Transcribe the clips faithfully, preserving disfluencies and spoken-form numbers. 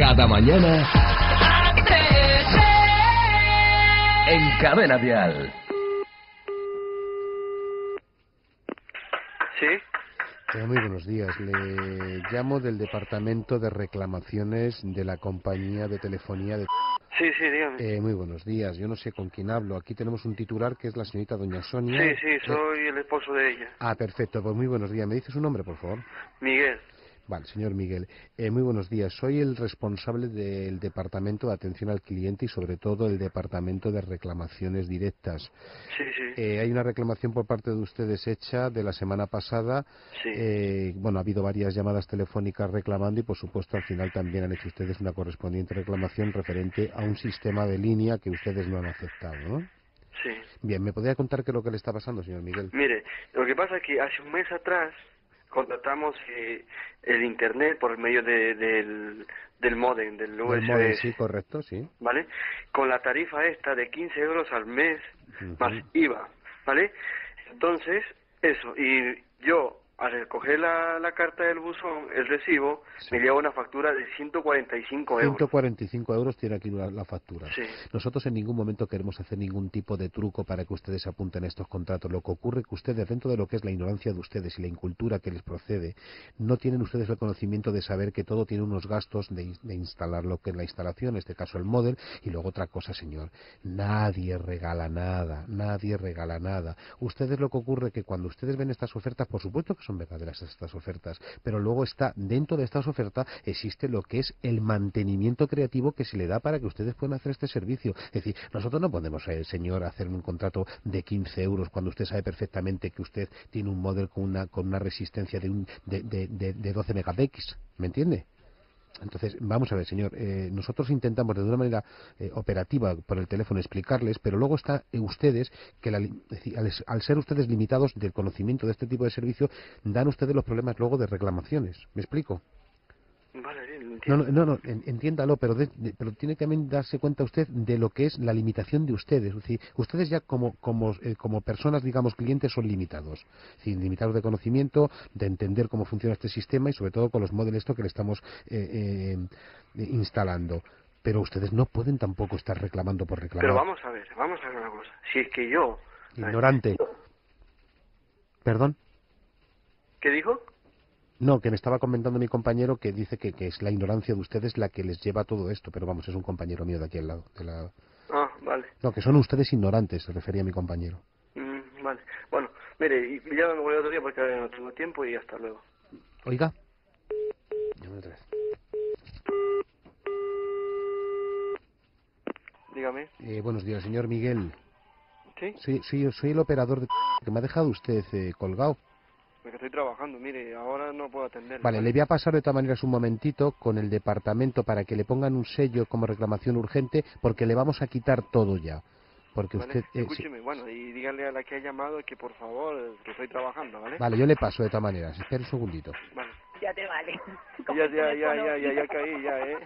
cada mañana en Cadena Dial. ¿Sí? Eh, muy buenos días. Le llamo del Departamento de Reclamaciones de la Compañía de Telefonía de... Sí, sí, dígame. Eh, muy buenos días. Yo no sé con quién hablo. Aquí tenemos un titular que es la señorita doña Sonia. Sí, sí, soy eh... el esposo de ella. Ah, perfecto. Pues muy buenos días. ¿Me dice su nombre, por favor? Miguel. Vale, señor Miguel. Eh, muy buenos días. Soy el responsable del Departamento de Atención al Cliente y, sobre todo, el Departamento de Reclamaciones Directas. Sí, sí. Eh, hay una reclamación por parte de ustedes hecha de la semana pasada. Sí. Eh, bueno, ha habido varias llamadas telefónicas reclamando y, por supuesto, al final también han hecho ustedes una correspondiente reclamación referente a un sistema de línea que ustedes no han aceptado, ¿no? Sí. Bien, ¿me podría contar qué es lo que le está pasando, señor Miguel? Mire, lo que pasa es que hace un mes atrás contratamos eh, el internet por medio de, de, del, del módem, del U S B. Del módem, sí, correcto, sí. ¿Vale? Con la tarifa esta de quince euros al mes, uh-huh, más IVA, ¿vale? Entonces, eso, y yo al recoger la, la carta del buzón, el recibo, sí, me lleva una factura de ciento cuarenta y cinco euros. ciento cuarenta y cinco euros tiene aquí la, la factura. Sí. Nosotros en ningún momento queremos hacer ningún tipo de truco para que ustedes apunten estos contratos. Lo que ocurre es que ustedes, dentro de lo que es la ignorancia de ustedes y la incultura que les procede, no tienen ustedes el conocimiento de saber que todo tiene unos gastos de, de instalar lo que es la instalación, en este caso el modem, y luego otra cosa, señor. Nadie regala nada, nadie regala nada. Ustedes, lo que ocurre es que cuando ustedes ven estas ofertas, por supuesto que son verdaderas estas ofertas, pero luego está dentro de estas ofertas existe lo que es el mantenimiento creativo que se le da para que ustedes puedan hacer este servicio. Es decir, nosotros no podemos, eh, señor, hacer un contrato de quince euros cuando usted sabe perfectamente que usted tiene un modelo con una con una resistencia de un de, de, de, de doce megabits, ¿me entiende? Entonces, vamos a ver, señor, eh, nosotros intentamos de una manera eh, operativa por el teléfono explicarles, pero luego está eh, ustedes, que la, al, al ser ustedes limitados del conocimiento de este tipo de servicio, dan ustedes los problemas luego de reclamaciones. ¿Me explico? Vale, bien, entiendo. No, no, no, entiéndalo, pero, de, de, pero tiene que también darse cuenta usted de lo que es la limitación de ustedes. Es decir, ustedes ya como como, eh, como personas, digamos, clientes, son limitados. Sí, limitados de conocimiento, de entender cómo funciona este sistema y sobre todo con los modelos esto que le estamos eh, eh, instalando. Pero ustedes no pueden tampoco estar reclamando por reclamar. Pero vamos a ver, vamos a ver una cosa. Si es que yo... Ignorante. Yo... ¿Perdón? ¿Qué dijo? No, que me estaba comentando mi compañero que dice que, que es la ignorancia de ustedes la que les lleva a todo esto, pero vamos, es un compañero mío de aquí al lado. De la... Ah, vale. No, que son ustedes ignorantes, se refería a mi compañero. Mm, vale. Bueno, mire, ya me voy otro día porque no tengo tiempo y hasta luego. Oiga. Llámame otra vez. Dígame. Eh, buenos días, señor Miguel. ¿Sí? Sí, soy, soy el operador de... que me ha dejado usted eh, colgado. Porque estoy trabajando, mire, ahora no puedo atender. Vale, le voy a pasar de todas maneras un momentito con el departamento para que le pongan un sello como reclamación urgente, porque le vamos a quitar todo ya. Porque vale, usted... Eh, escúcheme, sí, bueno, y dígale a la que ha llamado que por favor, que estoy trabajando, ¿vale? Vale, yo le paso de todas maneras, espera un segundito. Vale. Ya te vale. Ya, ya, ya, ya, ya, ya caí, ya, ¿eh?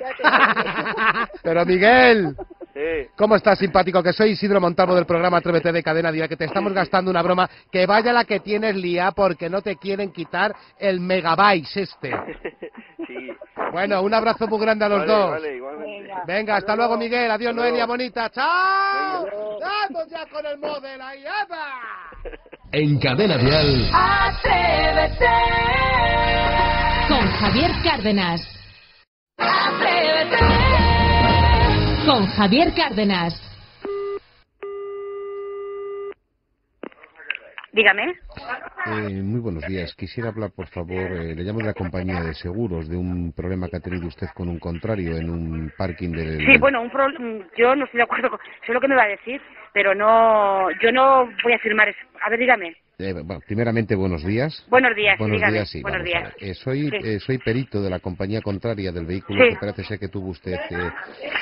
Ya te vale. Pero Miguel... Sí. ¿Cómo estás, simpático? Que soy Isidro Montalvo del programa Atrévete de Cadena Dial, que te estamos gastando una broma. Que vaya la que tienes lía porque no te quieren quitar el megabyte este. Sí. Bueno, un abrazo muy grande a los vale, dos. Vale, venga, venga, hasta luego, luego Miguel. Adiós, luego. Noelia bonita. ¡Chao! ¡Vamos ya con el model ahí, Eva! En Cadena Dial. Atrévete. Con Javier Cárdenas. Atrévete. Con Javier Cárdenas. Dígame. Eh, muy buenos días. Quisiera hablar, por favor, eh, le llamo de la compañía de seguros, de un problema que ha tenido usted con un contrario en un parking del... Sí, bueno, un pro... yo no estoy de acuerdo con... Sé lo que me va a decir, pero no... Yo no voy a firmar eso. A ver, dígame. Eh, bueno, primeramente, buenos días. Buenos días, buenos dígame. días, sí, buenos días. Eh, soy, sí. eh, soy perito de la compañía contraria del vehículo, sí, que parece ser que tuvo usted eh,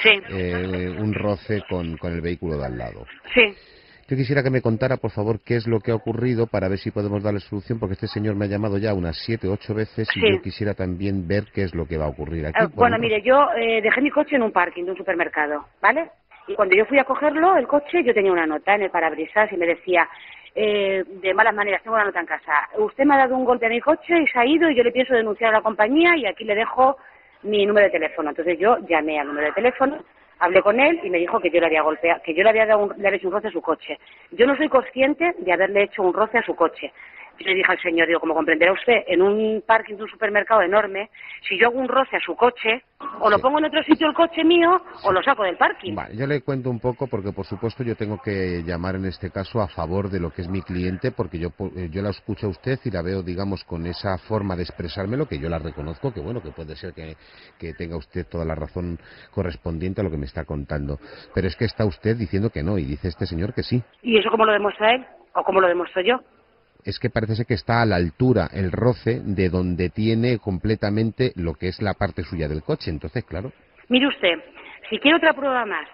sí. eh, un roce con, con el vehículo de al lado. Sí. Yo quisiera que me contara, por favor, qué es lo que ha ocurrido para ver si podemos darle solución, porque este señor me ha llamado ya unas siete o ocho veces y sí, yo quisiera también ver qué es lo que va a ocurrir aquí. Eh, bueno, mire, yo eh, dejé mi coche en un parking de un supermercado, ¿vale? Y cuando yo fui a cogerlo, el coche, yo tenía una nota en el parabrisas y me decía... Eh, de malas maneras, tengo una nota en casa. Usted me ha dado un golpe a mi coche y se ha ido y yo le pienso denunciar a la compañía y aquí le dejo mi número de teléfono. Entonces yo llamé al número de teléfono, hablé con él y me dijo que yo le había golpeado, que yo le había, dado un, le había hecho un roce a su coche. Yo no soy consciente de haberle hecho un roce a su coche. Yo le dije al señor, digo, como comprenderá usted, en un parking de un supermercado enorme, si yo hago un roce a su coche, o sí. lo pongo en otro sitio el coche mío, sí. o lo saco del parking. Vale, yo le cuento un poco, porque por supuesto yo tengo que llamar en este caso a favor de lo que es mi cliente, porque yo, yo la escucho a usted y la veo, digamos, con esa forma de expresármelo, que yo la reconozco, que bueno, que puede ser que, que tenga usted toda la razón correspondiente a lo que me está contando. Pero es que está usted diciendo que no, y dice este señor que sí. ¿Y eso cómo lo demuestra él? ¿O cómo lo demuestro yo? Es que parece ser que está a la altura el roce de donde tiene completamente lo que es la parte suya del coche. Entonces, claro. Mire usted, si quiere otra prueba más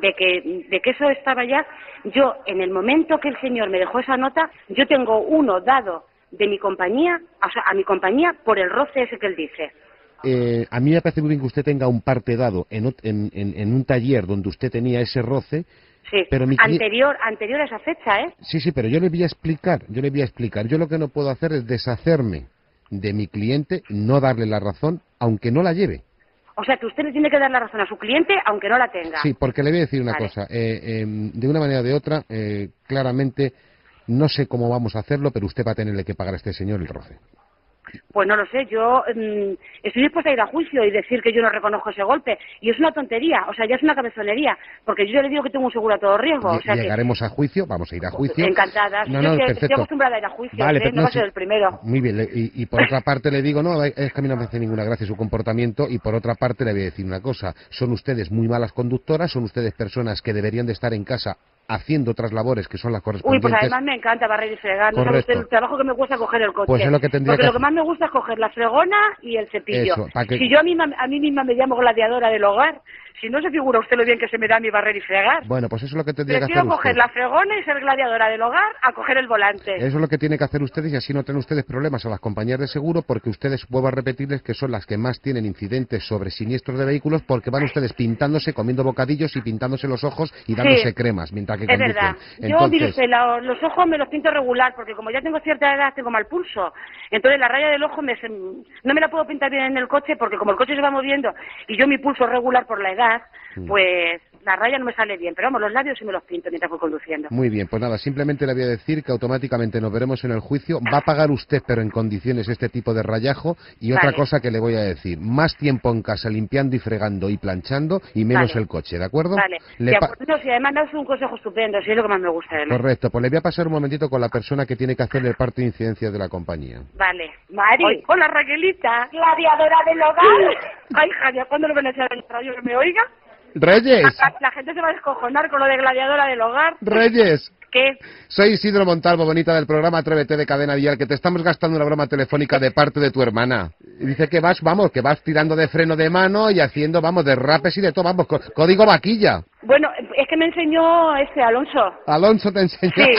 de que, de que eso estaba ya, yo en el momento que el señor me dejó esa nota, yo tengo uno dado de mi compañía, o sea, a mi compañía por el roce ese que él dice. Eh, a mí me parece muy bien que usted tenga un parte dado en, en, en, en un taller donde usted tenía ese roce. Sí, pero mi... anterior, anterior a esa fecha, ¿eh? Sí, sí, pero yo le voy a explicar, yo le voy a explicar. Yo lo que no puedo hacer es deshacerme de mi cliente, no darle la razón, aunque no la lleve. O sea, que usted le tiene que dar la razón a su cliente, aunque no la tenga. Sí, porque le voy a decir una vale. cosa. Eh, eh, de una manera o de otra, eh, claramente, no sé cómo vamos a hacerlo, pero usted va a tenerle que pagar a este señor el roce. Pues no lo sé, yo mmm, estoy dispuesta a ir a juicio y decir que yo no reconozco ese golpe. Y es una tontería, o sea, ya es una cabezonería, porque yo ya le digo que tengo un seguro a todo riesgo. O sea, llegaremos que... a juicio, vamos a ir a juicio. Encantada, no, no, yo perfecto. Estoy acostumbrada a ir a juicio, vale, ¿sí? pero no va a ser el primero. Muy bien, y, y por otra parte le digo, no, es que a mí no me hace ninguna gracia su comportamiento, y por otra parte le voy a decir una cosa, son ustedes muy malas conductoras, son ustedes personas que deberían de estar en casa haciendo otras labores que son las correspondientes. Uy, pues además me encanta barrer y fregar. No sabe usted el trabajo que me cuesta coger el coche. Pues es lo que tendría Porque que... lo que más me gusta es coger la fregona y el cepillo. Eso, que... Si yo a mí, a mí misma me llamo gladiadora del hogar, si no se figura usted lo bien que se me da mi barrer y fregar. Bueno, pues eso es lo que tendría Prefiero que hacer usted. Prefiero coger la fregona y ser gladiadora del hogar a coger el volante. Eso es lo que tiene que hacer ustedes, y así no tienen ustedes problemas a las compañías de seguro, porque ustedes, vuelvo a repetirles, que son las que más tienen incidentes sobre siniestros de vehículos, porque van ustedes pintándose, comiendo bocadillos y pintándose los ojos y dándose sí. cremas mientras que conducen. Es verdad. Entonces... Yo, mire usted, la, los ojos me los pinto regular, porque como ya tengo cierta edad, tengo mal pulso. Entonces la raya del ojo me, se, no me la puedo pintar bien en el coche, porque como el coche se va moviendo y yo mi pulso regular por la edad, pues la raya no me sale bien, pero vamos, los labios sí me los pinto mientras voy conduciendo. Muy bien, pues nada, simplemente le voy a decir que automáticamente nos veremos en el juicio, va a pagar usted, pero en condiciones, este tipo de rayajo, y vale. otra cosa que le voy a decir, más tiempo en casa limpiando y fregando y planchando, y menos vale. el coche, ¿de acuerdo? Vale, le acuerdo, si además me hace un consejo estupendo, si es lo que más me gusta además. Correcto, pues le voy a pasar un momentito con la persona que tiene que hacerle el parte de incidencia de la compañía. Vale, Mari, Hoy. hola Raquelita, gladiadora del hogar. Ay, Javier, ¿cuándo lo van a echar al radio que me oiga? Reyes. La gente se va a descojonar con lo de gladiadora del hogar. Reyes. ¿Qué? Soy Isidro Montalvo, bonita del programa Atrévete de Cadena Dial, que te estamos gastando una broma telefónica de parte de tu hermana. Y dice que vas, vamos, que vas tirando de freno de mano y haciendo, vamos, derrapes y de todo, vamos, código vaquilla. Bueno, es que me enseñó este Alonso. Alonso te enseñó. Sí.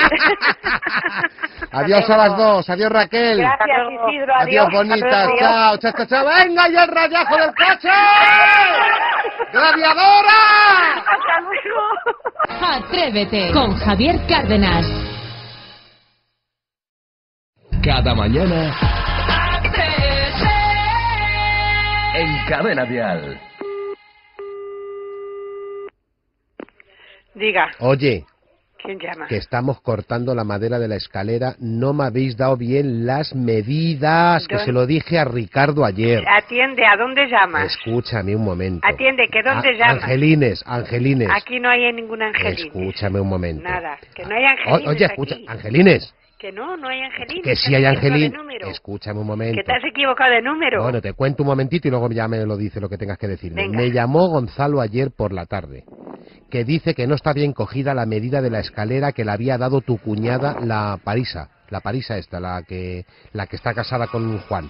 Adiós a las dos, adiós Raquel. Gracias Isidro, adiós. Adiós bonita, chao, chao, chao, chao. ¡Venga ya el rayajo del coche! ¡Gladiadora! ¡Hasta luego! Atrévete con Javier Cárdenas. Cada mañana Atrévete en Cadena Dial. Diga. Oye. ¿Quién llama? Que estamos cortando la madera de la escalera. No me habéis dado bien las medidas. ¿Dónde? Que se lo dije a Ricardo ayer. Atiende, ¿a dónde llamas? Escúchame un momento. Atiende, ¿que dónde a llamas? Angelines, Angelines. Aquí no hay ningún Angelines. Escúchame un momento. Nada, que no hay Angelines. O, oye, escucha, aquí. Angelines. Que no, no hay Angelines. Que sí hay Angelines. Escúchame un momento. Que te has equivocado de número. Bueno, te cuento un momentito y luego ya me lo dice lo que tengas que decirme. Venga. Me llamó Gonzalo ayer por la tarde, que dice que no está bien cogida la medida de la escalera que le había dado tu cuñada, la Parisa, la Parisa esta, la que la que está casada con Juan.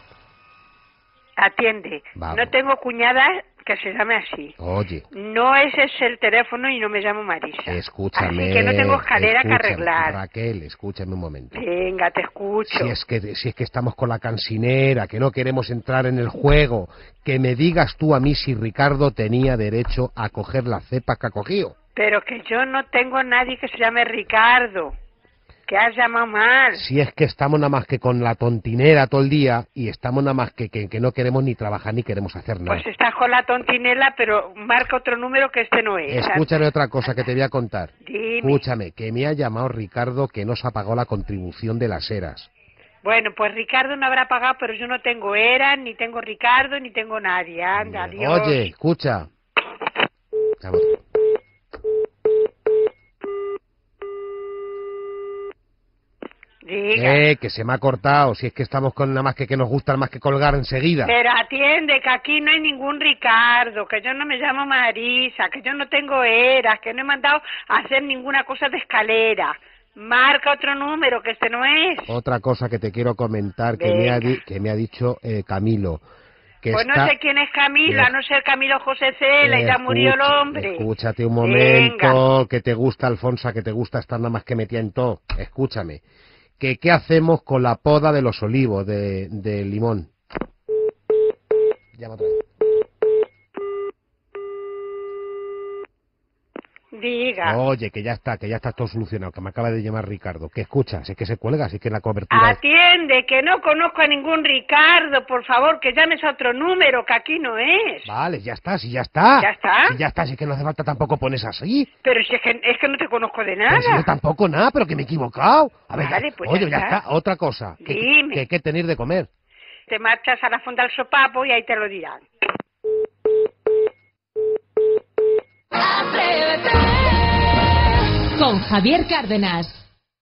Atiende, vamos. No tengo cuñada que se llame así. Oye. No, ese es el teléfono y no me llamo Marisa. Escúchame. Así que no tengo escalera que arreglar. Raquel, escúchame un momento. Venga, te escucho. Si es que, si es que estamos con la cansinera, que no queremos entrar en el juego, que me digas tú a mí si Ricardo tenía derecho a coger la cepa que ha cogido. Pero que yo no tengo nadie que se llame Ricardo. que haya mamar. Si es que estamos nada más que con la tontinera todo el día y estamos nada más que, que, que no queremos ni trabajar ni queremos hacer nada. Pues estás con la tontinela, pero marca otro número que este no es. Escúchame otra cosa que te voy a contar. Dime. Escúchame, que me ha llamado Ricardo que nos ha pagado la contribución de las eras. Bueno, pues Ricardo no habrá pagado, pero yo no tengo eras, ni tengo Ricardo, ni tengo nadie. Anda, oye, adiós. Oye, escucha. Vamos. Eh, que se me ha cortado, si es que estamos con nada más que que nos gusta más que colgar enseguida. Pero atiende, que aquí no hay ningún Ricardo, que yo no me llamo Marisa, que yo no tengo eras, que no he mandado a hacer ninguna cosa de escalera. Marca otro número, que este no es. Otra cosa que te quiero comentar que, me ha, que me ha dicho eh, Camilo. Que pues está... no sé quién es Camilo, a no ser Camilo José Cela, y ya murió el hombre. Escúchate un momento, venga. Que te gusta, Alfonsa, que te gusta estar nada más que metida en todo. Escúchame. Que qué hacemos con la poda de los olivos de, de Limón. Llama otra vez. Diga. Oye, que ya está, que ya está todo solucionado, que me acaba de llamar Ricardo. Que escucha, si es que se cuelga, si es que la cobertura... Atiende, es... que no conozco a ningún Ricardo, por favor, que llames a otro número, que aquí no es. Vale, ya está, si ya está. ¿Ya está? Si ya está, si es que no hace falta tampoco pones así. Pero si es que, es que no te conozco de nada. Pero si no, tampoco nada, pero que me he equivocado. A ver, vale, pues oye, ya está. ya está, otra cosa. Dime. Que hay que tener de comer. Te marchas a la fonda del sopapo y ahí te lo dirán. Con Javier Cárdenas.